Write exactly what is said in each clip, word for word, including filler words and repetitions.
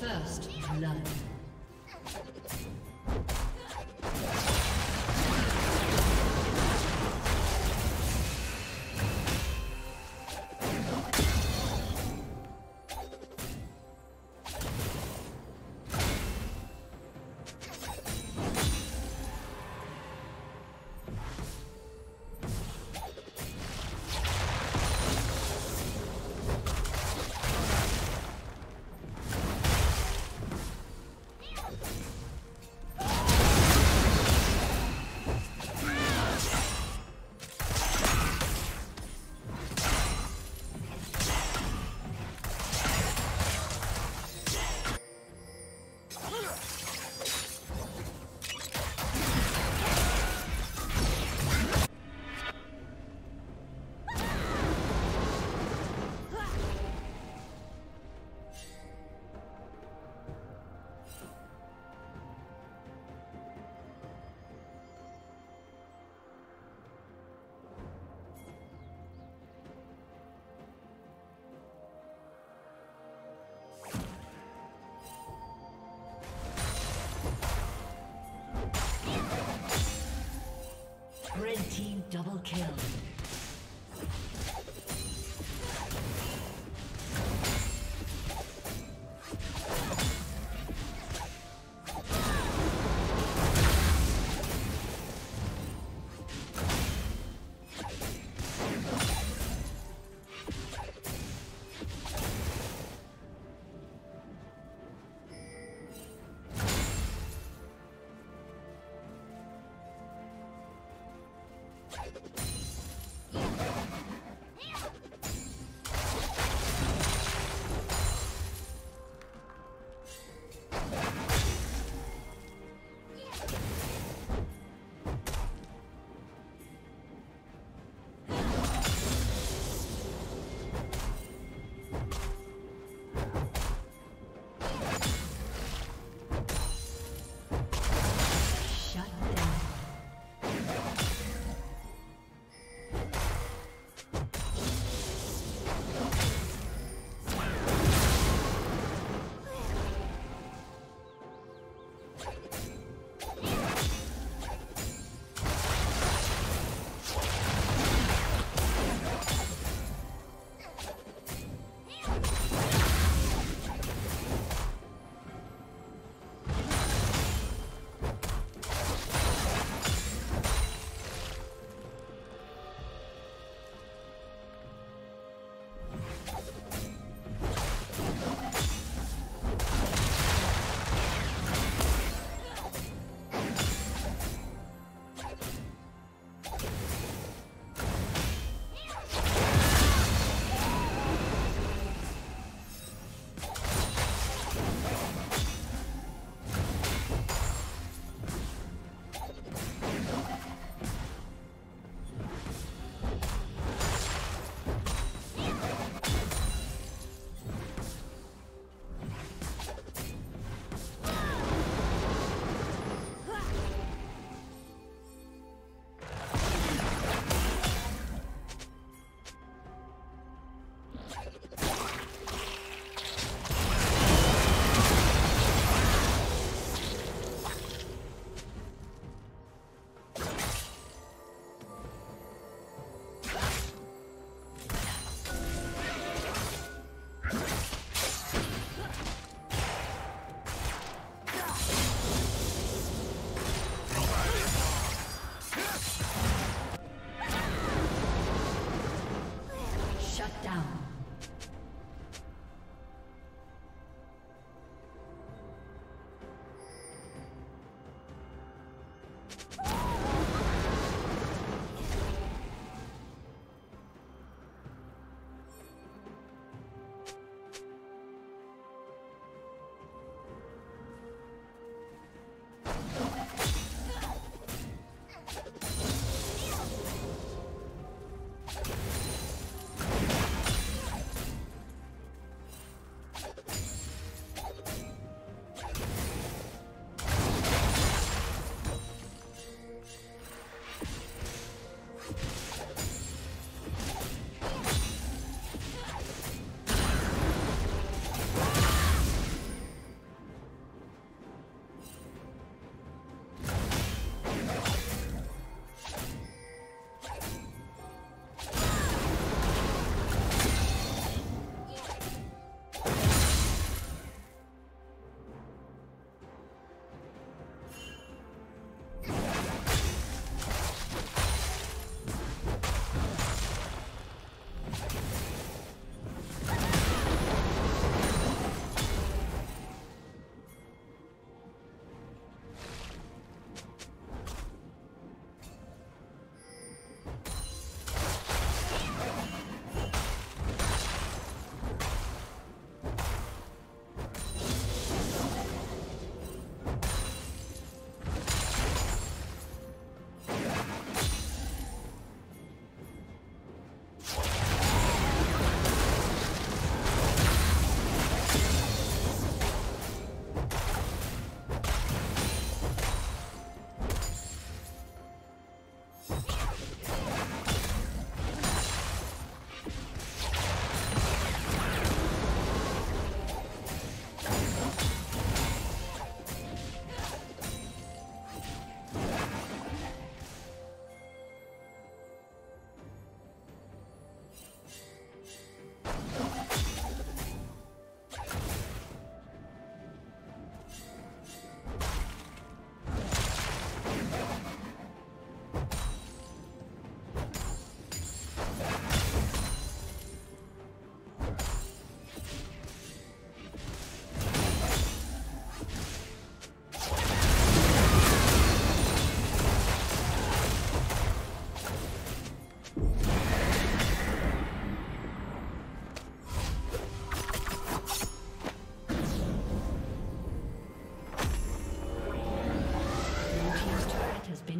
First love. Red team double kill.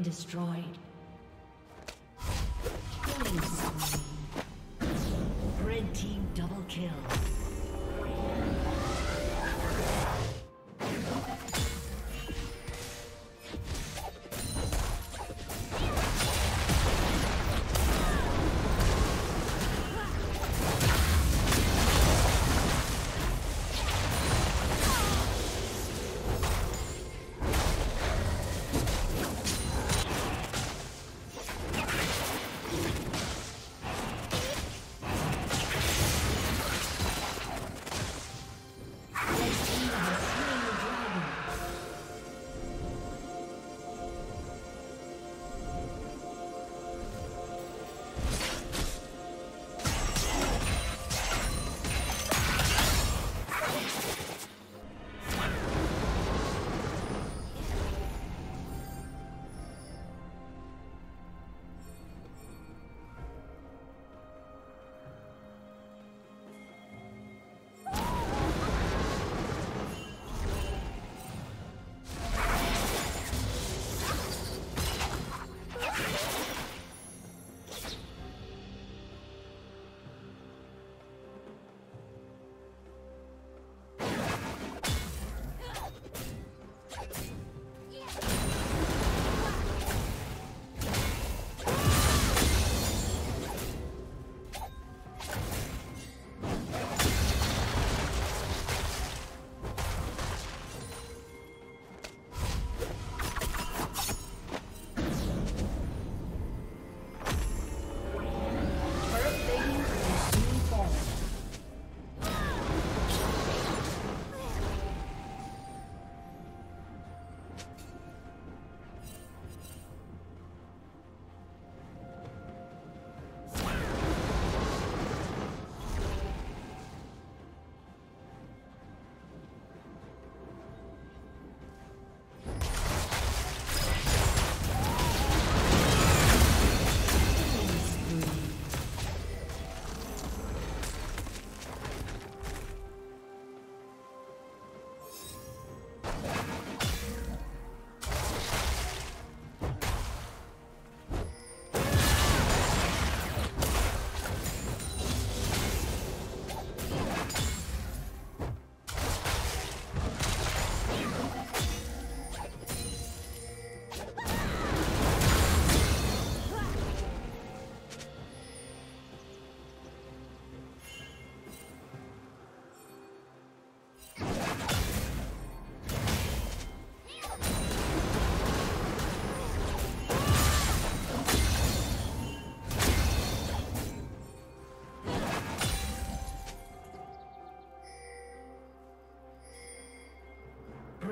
Destroyed. Killing spree. Red team double kill. Red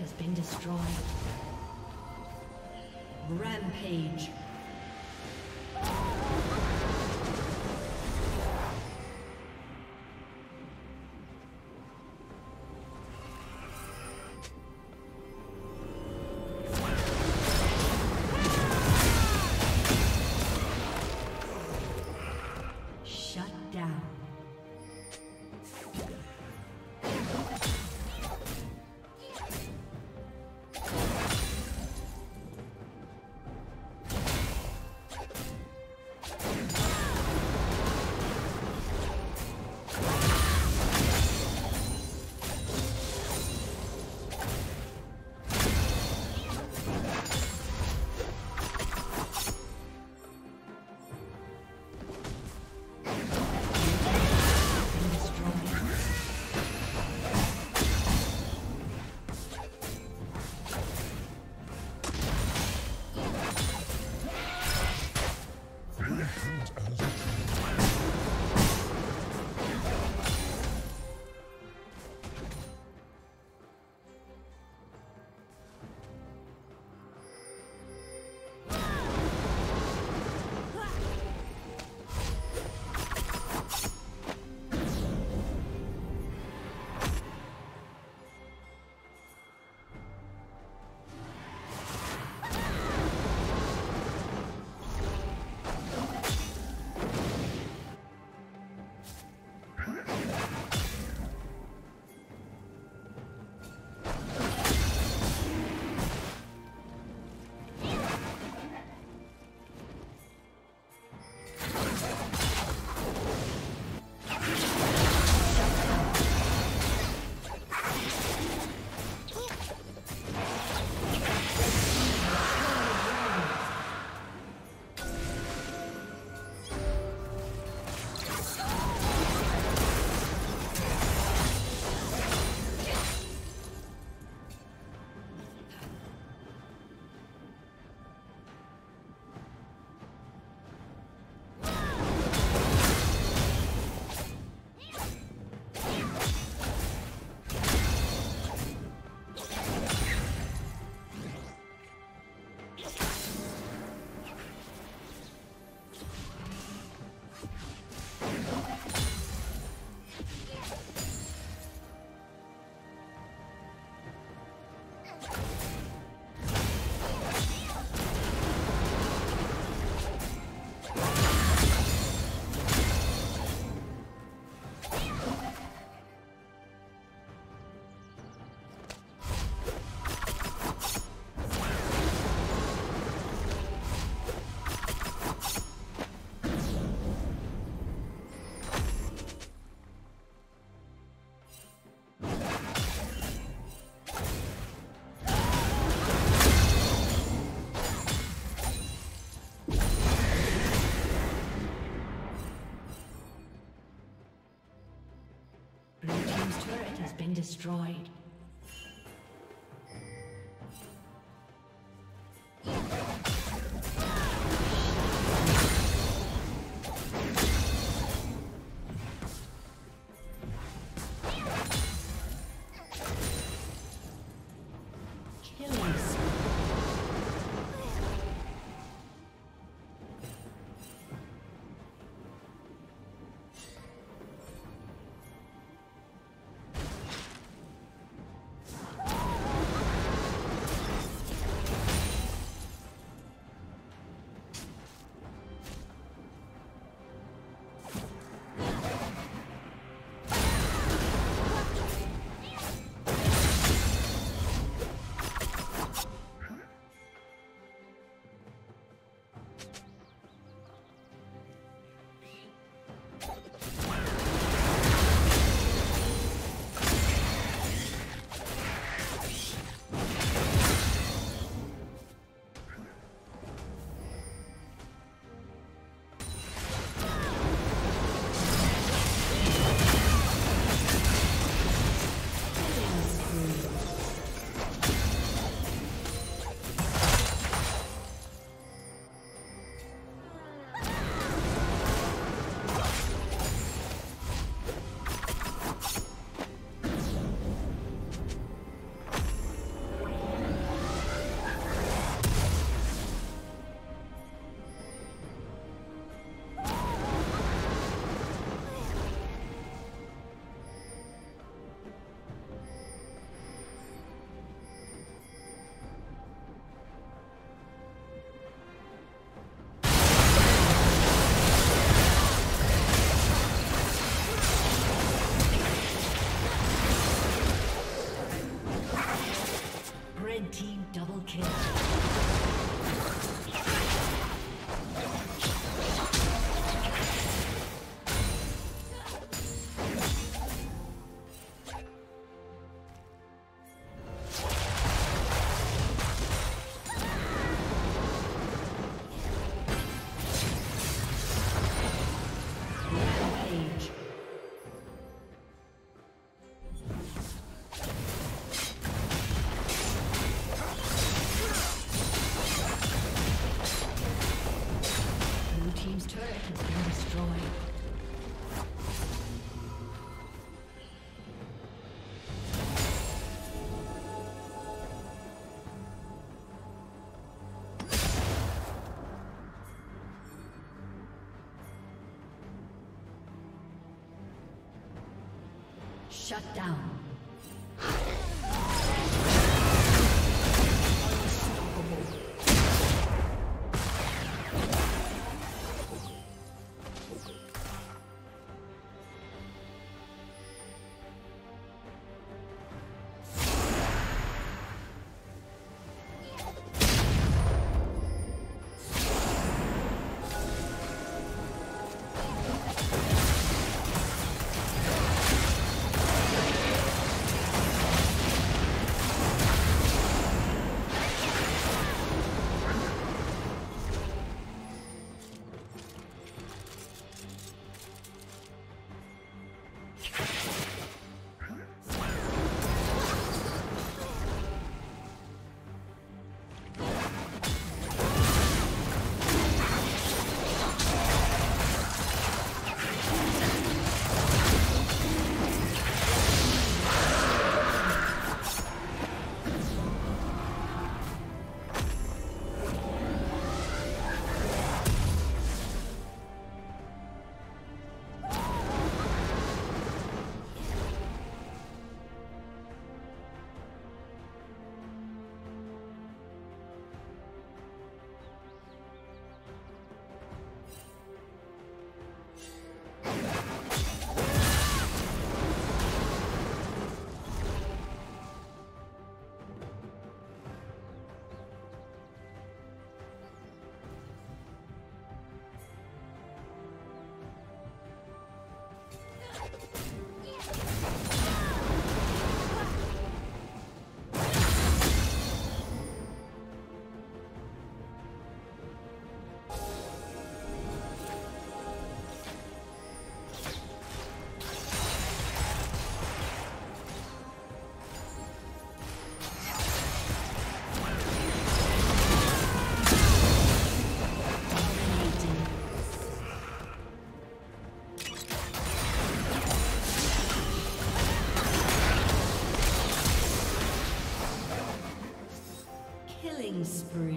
has been destroyed. Rampage. Destroyed. Shut down. Spree.